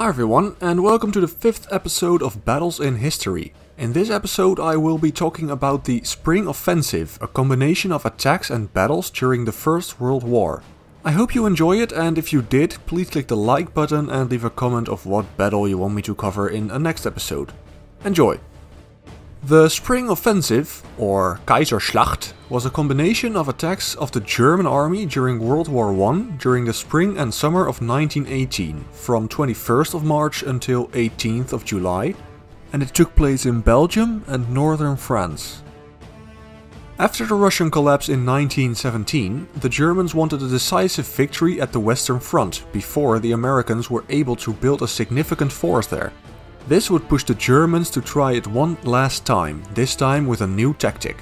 Hi everyone, and welcome to the 5th episode of Battles in History. In this episode I will be talking about the Spring Offensive, a combination of attacks and battles during the First World War. I hope you enjoy it, and if you did, please click the like button and leave a comment of what battle you want me to cover in a next episode. Enjoy! The Spring Offensive, or Kaiserschlacht, was a combination of attacks of the German army during World War I during the spring and summer of 1918, from 21st of March until 18th of July, and it took place in Belgium and northern France. After the Russian collapse in 1917, the Germans wanted a decisive victory at the Western Front before the Americans were able to build a significant force there. This would push the Germans to try it one last time, this time with a new tactic.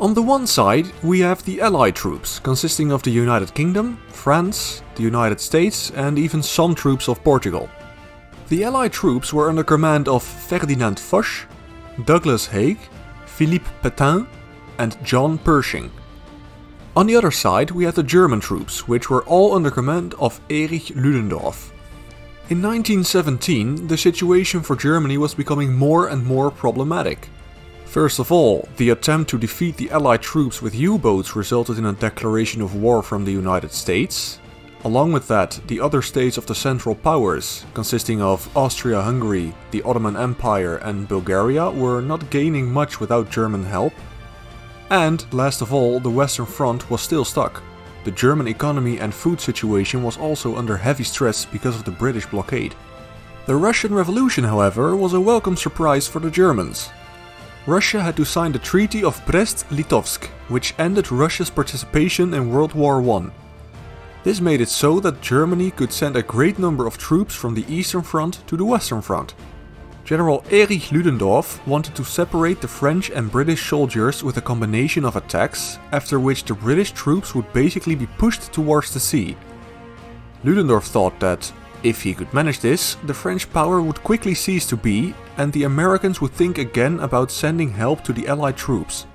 On the one side we have the Allied troops, consisting of the United Kingdom, France, the United States and even some troops of Portugal. The Allied troops were under command of Ferdinand Foch, Douglas Haig, Philippe Pétain and John Pershing. On the other side we had the German troops, which were all under command of Erich Ludendorff. In 1917, the situation for Germany was becoming more and more problematic. First of all, the attempt to defeat the Allied troops with U-boats resulted in a declaration of war from the United States. Along with that, the other states of the Central Powers, consisting of Austria-Hungary, the Ottoman Empire and Bulgaria, were not gaining much without German help. And, last of all, the Western Front was still stuck. The German economy and food situation was also under heavy stress because of the British blockade. The Russian Revolution, however, was a welcome surprise for the Germans. Russia had to sign the Treaty of Brest-Litovsk, which ended Russia's participation in World War I. This made it so that Germany could send a great number of troops from the Eastern Front to the Western Front. General Erich Ludendorff wanted to separate the French and British soldiers with a combination of attacks, after which the British troops would basically be pushed towards the sea. Ludendorff thought that, if he could manage this, the French power would quickly cease to be, and the Americans would think again about sending help to the Allied troops.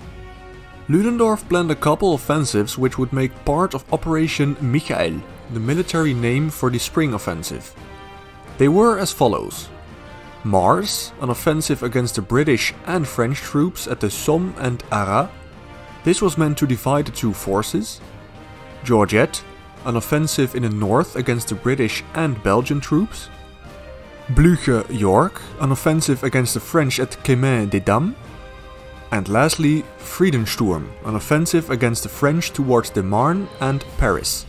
Ludendorff planned a couple offensives which would make part of Operation Michael, the military name for the Spring Offensive. They were as follows. Mars, an offensive against the British and French troops at the Somme and Arras. This was meant to divide the two forces. Georgette, an offensive in the north against the British and Belgian troops. Blucher York, an offensive against the French at Chemin des Dames. And lastly, Friedensturm, an offensive against the French towards the Marne and Paris.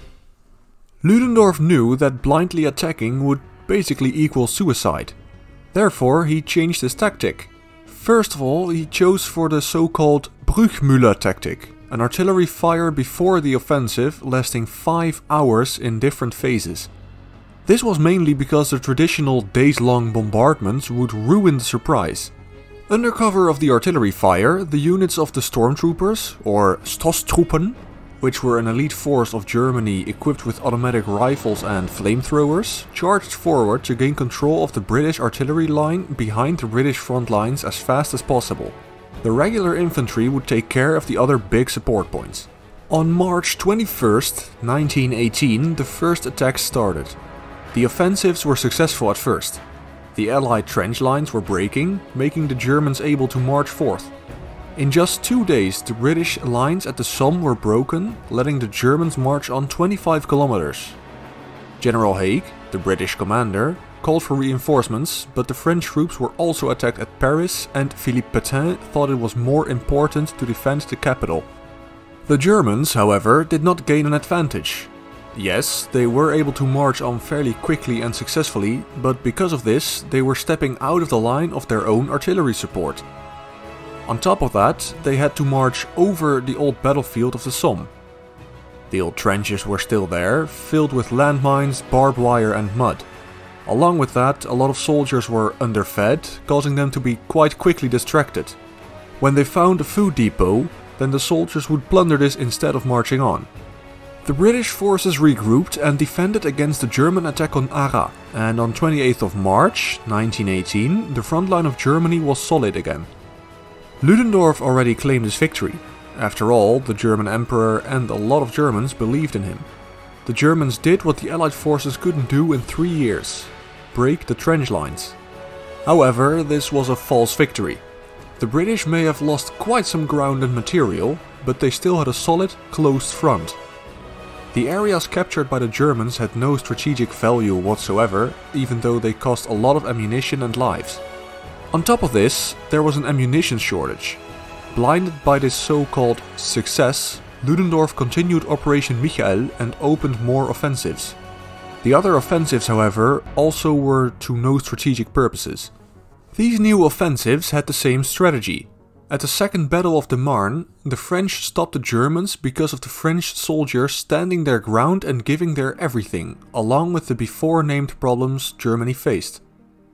Ludendorff knew that blindly attacking would basically equal suicide. Therefore, he changed his tactic. First of all, he chose for the so-called Bruchmüller tactic, an artillery fire before the offensive lasting 5 hours in different phases. This was mainly because the traditional days-long bombardments would ruin the surprise. Under cover of the artillery fire, the units of the stormtroopers, or Stosstruppen, which were an elite force of Germany equipped with automatic rifles and flamethrowers, charged forward to gain control of the British artillery line behind the British front lines as fast as possible. The regular infantry would take care of the other big support points. On March 21st, 1918, the first attacks started. The offensives were successful at first. The Allied trench lines were breaking, making the Germans able to march forth. In just 2 days, the British lines at the Somme were broken, letting the Germans march on 25 kilometers. General Haig, the British commander, called for reinforcements, but the French troops were also attacked at Paris, and Philippe Pétain thought it was more important to defend the capital. The Germans, however, did not gain an advantage. Yes, they were able to march on fairly quickly and successfully, but because of this, they were stepping out of the line of their own artillery support. On top of that, they had to march over the old battlefield of the Somme. The old trenches were still there, filled with landmines, barbed wire and mud. Along with that, a lot of soldiers were underfed, causing them to be quite quickly distracted. When they found a food depot, then the soldiers would plunder this instead of marching on. The British forces regrouped and defended against the German attack on Arras, and on 28th of March 1918, the front line of Germany was solid again. Ludendorff already claimed his victory. After all, the German Emperor and a lot of Germans believed in him. The Germans did what the Allied forces couldn't do in 3 years. break the trench lines. However, this was a false victory. The British may have lost quite some ground and material, but they still had a solid, closed front. The areas captured by the Germans had no strategic value whatsoever, even though they cost a lot of ammunition and lives. On top of this, there was an ammunition shortage. Blinded by this so-called success, Ludendorff continued Operation Michael and opened more offensives. The other offensives, however, also were to no strategic purposes. These new offensives had the same strategy. At the Second Battle of the Marne, the French stopped the Germans because of the French soldiers standing their ground and giving their everything, along with the before-named problems Germany faced.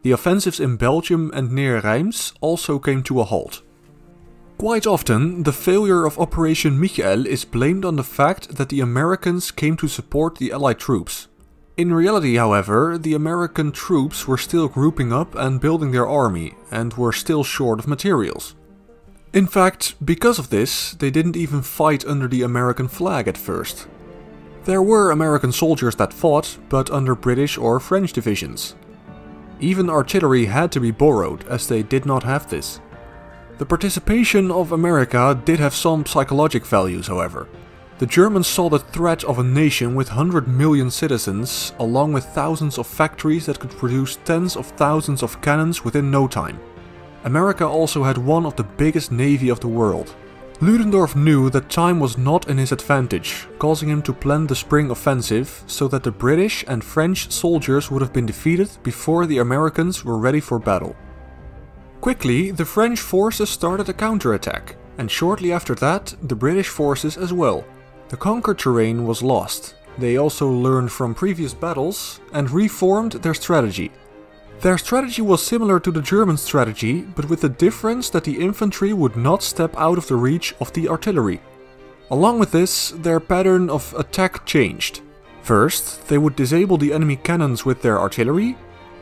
The offensives in Belgium and near Reims also came to a halt. Quite often, the failure of Operation Michael is blamed on the fact that the Americans came to support the Allied troops. In reality, however, the American troops were still grouping up and building their army, and were still short of materials. In fact, because of this, they didn't even fight under the American flag at first. There were American soldiers that fought, but under British or French divisions. Even artillery had to be borrowed, as they did not have this. The participation of America did have some psychologic values, however. The Germans saw the threat of a nation with 100 million citizens, along with thousands of factories that could produce tens of thousands of cannons within no time. America also had one of the biggest navy of the world. Ludendorff knew that time was not in his advantage, causing him to plan the Spring Offensive so that the British and French soldiers would have been defeated before the Americans were ready for battle. Quickly, the French forces started a counterattack, and shortly after that, the British forces as well. The conquered terrain was lost. They also learned from previous battles and reformed their strategy. Their strategy was similar to the German strategy, but with the difference that the infantry would not step out of the reach of the artillery. Along with this, their pattern of attack changed. First, they would disable the enemy cannons with their artillery,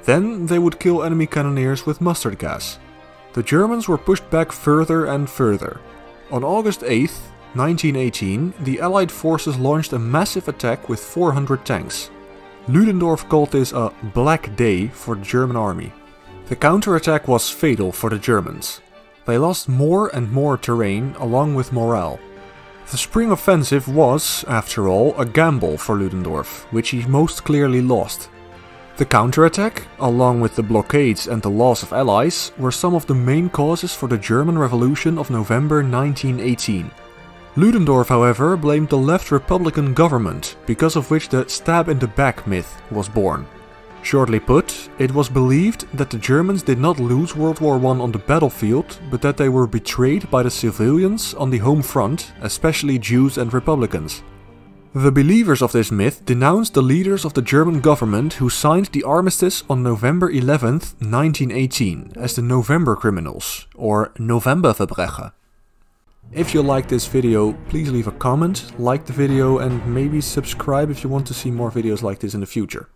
then they would kill enemy cannoneers with mustard gas. The Germans were pushed back further and further. On August 8th, 1918, the Allied forces launched a massive attack with 400 tanks. Ludendorff called this a black day for the German army. The counterattack was fatal for the Germans. They lost more and more terrain, along with morale. The Spring Offensive was, after all, a gamble for Ludendorff, which he most clearly lost. The counterattack, along with the blockades and the loss of allies, were some of the main causes for the German Revolution of November 1918. Ludendorff, however, blamed the left Republican government, because of which the stab-in-the-back myth was born. Shortly put, it was believed that the Germans did not lose World War I on the battlefield, but that they were betrayed by the civilians on the home front, especially Jews and Republicans. The believers of this myth denounced the leaders of the German government who signed the armistice on November 11th, 1918, as the November criminals, or Novemberverbrechen. If you liked this video, please leave a comment, like the video, and maybe subscribe if you want to see more videos like this in the future.